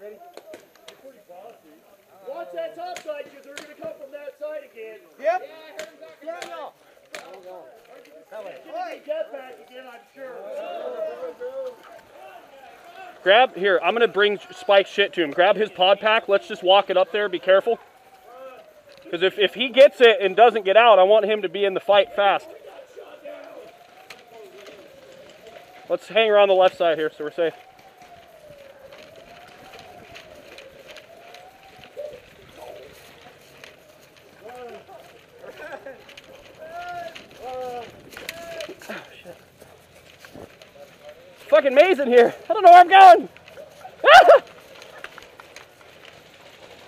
Ready? Watch that top side, because they're going to come from that side again. Yep. Yeah, I heard him talking about it. It's going to be get back again, I'm sure. Grab, here, I'm going to bring Spike's shit to him. Grab his pod pack. Let's just walk it up there. Be careful. Because if he gets it and doesn't get out, I want him to be in the fight fast. Let's hang around the left side here so we're safe. Fucking maze in here. I don't know where I'm going.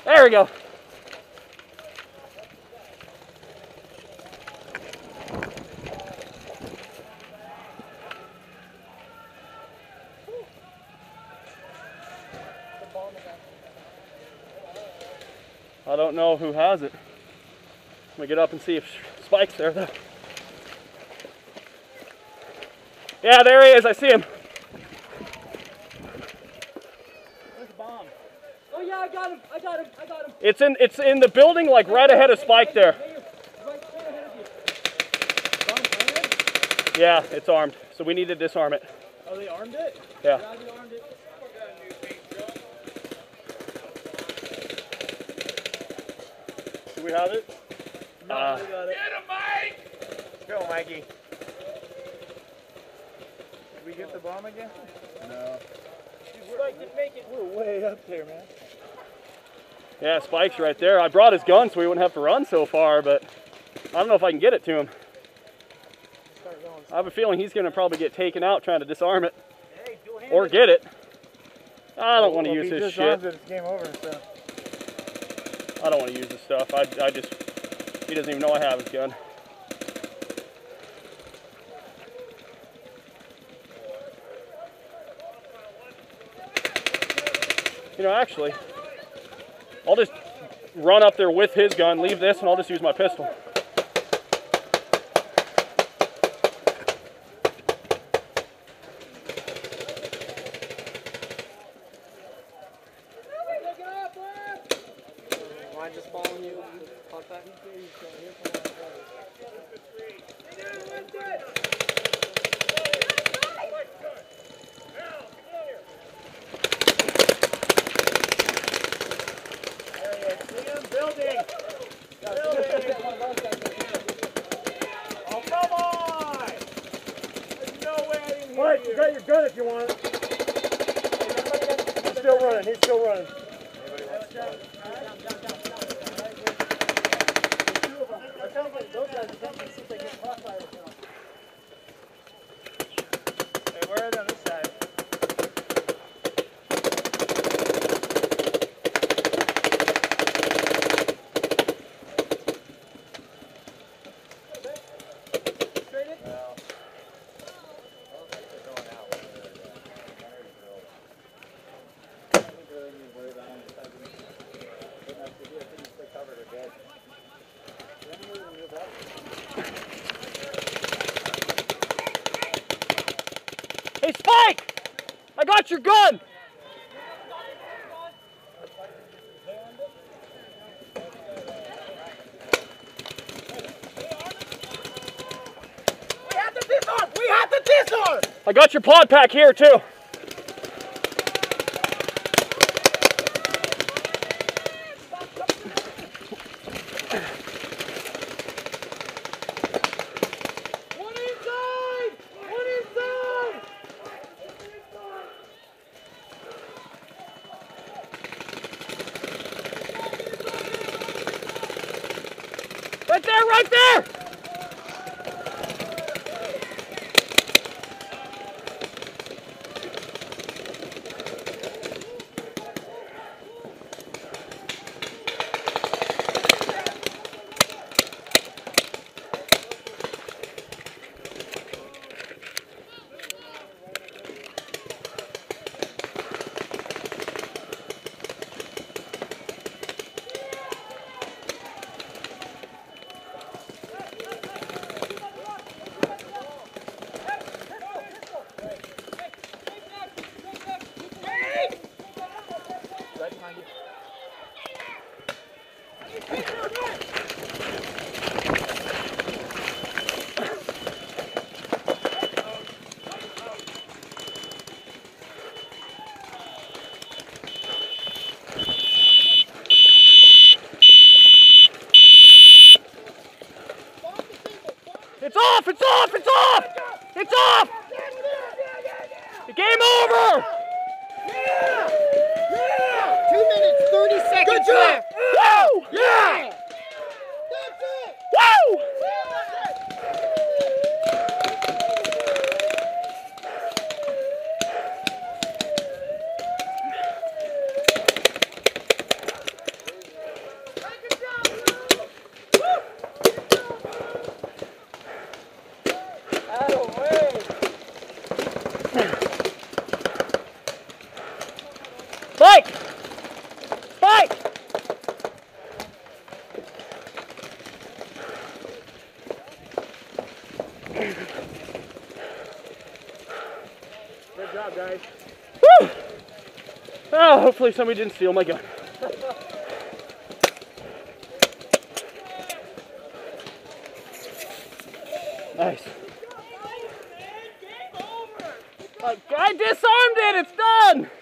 There we go. I don't know who has it. I'm gonna get up and see if Spike's there though. Yeah, there he is. I see him. I got him. It's in the building, like right ahead of Spike there. Right ahead of you. Yeah, it's armed. So we need to disarm it. Oh, they armed it? Yeah. Do we have it? No, we got it. Get him, Mike! Go, Mikey. Did we get the bomb again? No. Spike didn't make it. We're way up there, man. Yeah, Spike's right there. I brought his gun so we wouldn't have to run so far, but I don't know if I can get it to him. I have a feeling he's going to probably get taken out trying to disarm it. Or get it. I don't want to use his shit. I don't want to use his stuff. I just... He doesn't even know I have his gun. You know, actually... I'll just run up there with his gun, leave this, and I'll just use my pistol. Hey, Spike! I got your gun! We have to disarm! I got your pod pack here, too. Spike! Spike! Good job, guys. Woo! Oh, hopefully somebody didn't steal my gun. Nice. Game over. I disarmed it! It's done!